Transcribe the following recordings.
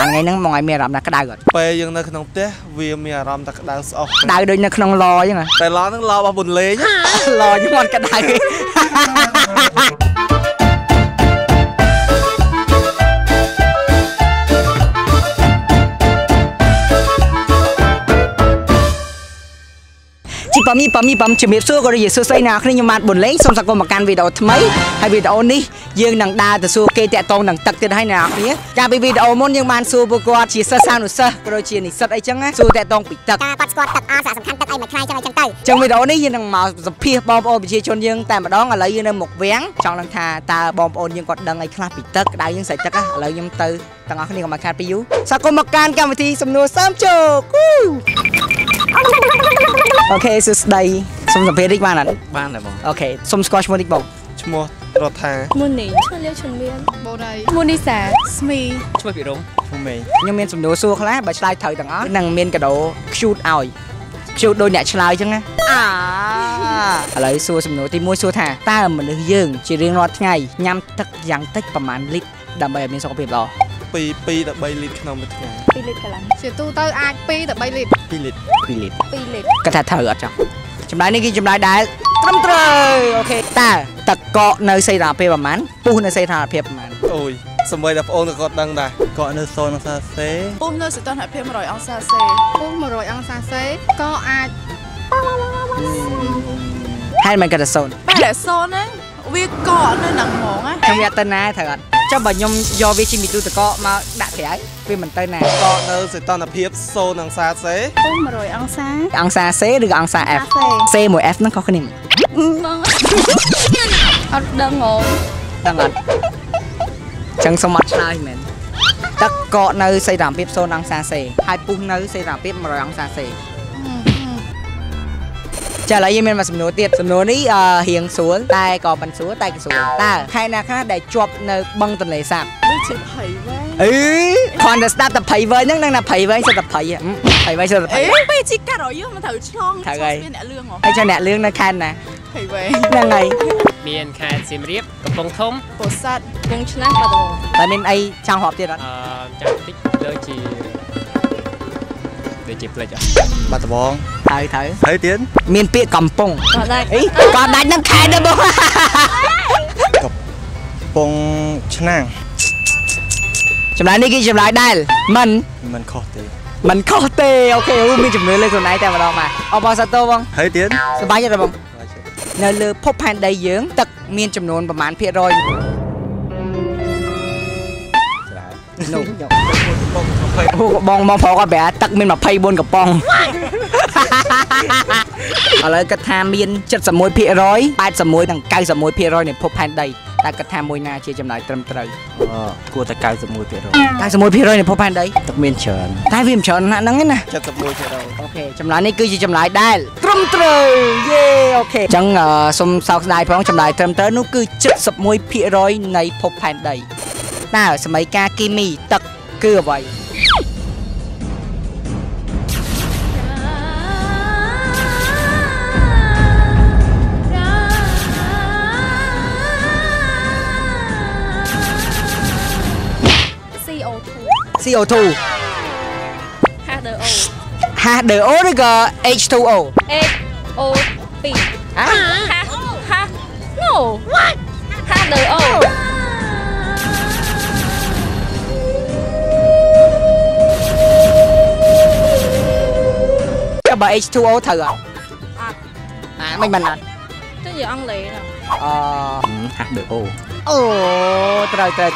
ลังไงนั่งมอยมีอารมณ์นักได้ก่อนไปยังนั่งขนมเต้วีมีอารมณ์นักได้ออกได้โดยนั่งขนมลอยยังไงแต่ลอยนั่งลอยแบบบุญเลยเนี่ยลอยยังมันกระไดจิปามีปามีปามจะมีสู้ก็เลยสู้ใส่หนาขึ้นยามบนเล่นสมศักดิ์กรรมการวิดเอาทำไมให้วิดเอานี่ยืนหนังดาแต่สู้เกตะตองหนังตักเตือนให้หนาเนี้ยจะไปวิดเอามนยังมันสู้บกวาดชีสซาหนุสก็เลยชีนิสไอจังไงสู้แต่ตองปิดตักการปัดกวาดตักอาสาสำคัญตักไอหมัดใครจังไอจังเตยจังวิดเอานี่ยืนหนังมาสับเพียบอมโอปิชีชนยังแต่มาดองอะไรยืนในหมกแหวงจองหลังคาตาบอมโอยังกดดังไอคลาปิดตักได้ยังใส่จักอะไรยังเตยต่างอันนี้กรรมการไปยุ่ศักดิ์กรรมการกรรมวิธีสำนวนสามโจกู้โอเคสุดใดสมสัมเพริกบ้านนั้นบ้านไหนบ้างโอเคสมสกอชมอนิกบอกชมอรถแท้มูนิชื่อเลี้ยชนเมียนโบไดมูนิแสสมีช่วยปีรุ่งฟูเมย์ยังเมียนสมโนซัวคล้ายบัตรชายเถิดต่างอ๋อนั่งเมียนกระโดดชูดเอาชูดโดยเนี่ยชายจังไงอะไรซัวสมโนที่มวยซัวแท้ตาเหมือนเยื่อจีเรียงรอดไงย้ำทักยังทักประมาณลิตรดำใบเมียนสกปรกหรอปีแต่ใบลิตรขนมเป็นไงปีลิตรกันเสียตู้เตอร์อาปีแต่ใบลิตรปีลิตรกระถาเถิดจังจำได้นี่กินจำได้ได้ตรมเตรโอเคแต่ตะเกาะในไซราเพียบประมาณปูในไซราเพียบประมาณโอ้ยสมัยดับโอนตะเกาะดังได้เกาะในโซนอังซาเซ่ปูในไซราเพียบ100 องศาเซลเซียสปู100 องศาเซลเซียสเกาะอาให้มันกระดาษโซนกระดาษโซนนะวิเกาะในหนังหมองอ่ะทำยาตนาเถิดเจ้าบ่ยมยอวิชิมิตุตะเกาะมาด่าแผลวิมันเตยนาเกาะเนอสิตอนนับเพียบโซนังซาเซ่ปุ้ม100 องศาเซ่หรือองศา F เซ่หมวย F นั่นเขาขึ้นนี่อัดดังงงดังอัดจังสมัติลายเหม็นตะเกาะเนอสิด่าเพียบโซนังซาเซ่ไฮปุ้มเนอสิด่าเพียบ100 องศาเซ่จะอะไรยังเป็นมาสมโนติสมโนนี่เฮียงสวนตายก่อปันสวนตายกิสวนตาใครนะคณะได้จบในบังตนเลยสับไม่ใช่ไผ่ไว้คอนเดสตาร์แต่ไผ่ไว้นั่งนะไผ่ไว้จะแต่ไผ่อะไผ่ไว้จะแต่ไผ่ไปจิกกะรอยเยอะมันเถอะช่องถ่ายไงไอ้เจ้าแหนะเรื่องนะคันนะไผ่ไว้ยังไงเมียนแคนซิมรีบกระปงทมโปสัดวงชนะประตูแต่เป็นไอ้ชางหอบเดียร์จังติ๊กเลยจีเดี๋ยวจีบเลยจ้ะมาตะบองไทยเตี้ยนเมียนเปียกกำปงก็ได้น้ำแข็งนะบ่กับปงชนางจำได้นี่กี่จำได้ได้มันคอเตมันคอเตโอเคมีจำเนื้อเลยส่วนไหนแต่มาลองมาเอาบอลสตอบ้างไทยเตี้ยนสบายยังไงบ้างเนื้อเลือพบแผ่นใดเยื้องตักเมียนจำนวนประมาณเพียรอยบองมองพอก็แบบตักเมียนแบบไพ่บนกับปองอะไรกระทำเมียน7 สมุยเพียร้อย8 สมุยตั้ง9 สมุยเพียร้อยเนี่ยพบแผ่นใดแต่กระทำมวยนาเชียจำหน่ายตรมเตยกลัวแต่9 สมุยเพียร้อย9 สมุยเพียร้อยเนี่ยพบแผ่นใดตักเมียนเฉินท้ายเวียนเฉินนั่งงั้นนะ7 สมุยเพียร้อยโอเคจำหน่ายนี่คือจะจำหน่ายได้ตรมเตยเย่โอเคจังสมศักดิ์ได้พร้อมจำหน่ายตรมเตยนู้คือ7 สมุยเพียร้อยในพบแผ่นใดน่าสมัยกากิมีตักเกลือไว้CO2 H2O หรือก็ H2O H2O ฮะฮะ No What H2O các bà H2O thử ạ mình mình ạ cái gì ăn lì nè H2O trời ta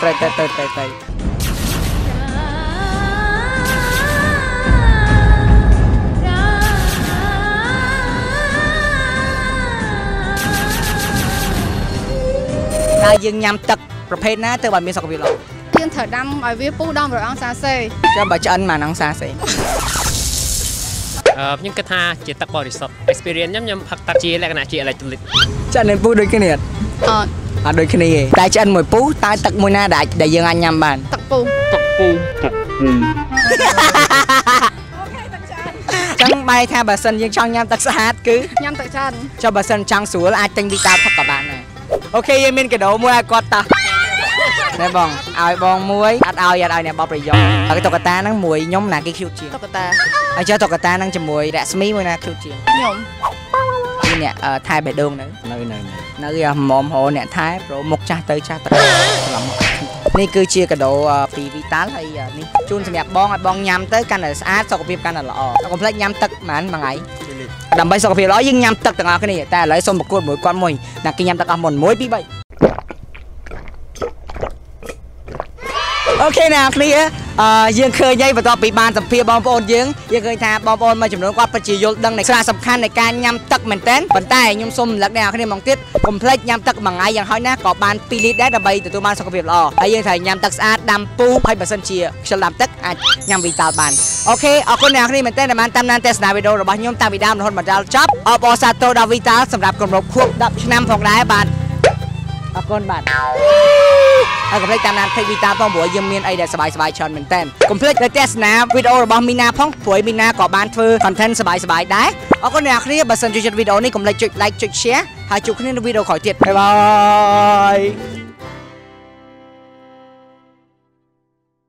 dương nhằm tật rồi phê ná từ bà miên sọc việc lộn dương thở đâm ở viết bú đông rồi ăn xa xê cho bà cho anh mà ăn xa xê nhưng cái tha chỉ tắc bò đi sọc experience nhằm hoặc tắc chia lại cái này chia lại tụi lịch cho nên bú đôi cái này đôi cái này tại cho anh mùi bú tại tật mùi na đại đại dương anh nhằm bàn tật bù chẳng bay theo bà sân dương trong nhằm tật xa hát cứ nhằm tật chân cho bà sân trăng xuống là ai tranh đi tao thật cả bạn nàyโอเคยังมีกระโดดมวยกอดตา ได้บองเอาบองมวยอัดเอาอย่าเอาเนี่ยบอลไปย้อนไอ้ตกตานั่งมวยย่อมหนักกี่คิวเชียงตกตาไอ้เจ้าตกตานั่งจะมวยแดดสมิมวยนะคิวเชียงย่อมนี่เนี่ยไทยเบดดงนึงnơiมอมโหเนี่ยไทยโปรมกจ้าเตยจ้าเตยนี่คือเชียร์กระโดดปีวีตาเลยนี่จูนสมัยบองบองยำเตยกันอ่ะอาสกปรกกันอ่ะหล่อเราคอมเพล็กยำตึกเหมือนบางไงดำใบสกปรกร้อยยิ่งยำตึกต่างกันนี่แต่หลายสมบูรณ์มวยก้อนมวยนักกินยำตึกอ่ะหมดมวยปีใบโอเคนะคลียยังเคยย้ายไปต่อปีบานสัมเพียบอมโอนยังเคยทาบอมโอนมาจำนวนกว่าปัจจัยยศดังในสาระสำคัญในการยำตักเหม็นเต้นปันใต้ยมส้มหลักแนวคะแนนมองติดคอมเพล็กยำตักบางไงอย่างห้อยหน้ากอบบานปีลิดได้ระบายตัวบานสกปรกอ๋อไอ้ยังถ่ายยำตักสะอาดดำปูให้บัตรเซนเชียฉลามตักยำวีตาบานโอเคออกคนแนวคะแนนเหม็นเต้นในมันตำนานเตสนาวิโดระบายยมตาวีดามหลอนบัตรดาวจับอปอซาโตดาวีตาสำหรับกลุ่มรบพวกดับนำของร้ายบานออกคนบานเอาคอมเพล็กตามนั้นเพลงวีตาต้องบวกยังมีไอเดียสบายๆชอนเหมือนเต้นคอมเพล็กเลยเทสนะวิดีโอระบำมีนาพ้องผวยมีนาเกาะบานเฟอร์คอนเทนต์สบายๆได้เอาคนแนวคลิปบัตรสนใจวิดีโอนี้กลุ่มไลค์จุดแชร์หาจุดขึ้นในวิดีโอขอเทียบบ๊ายบาย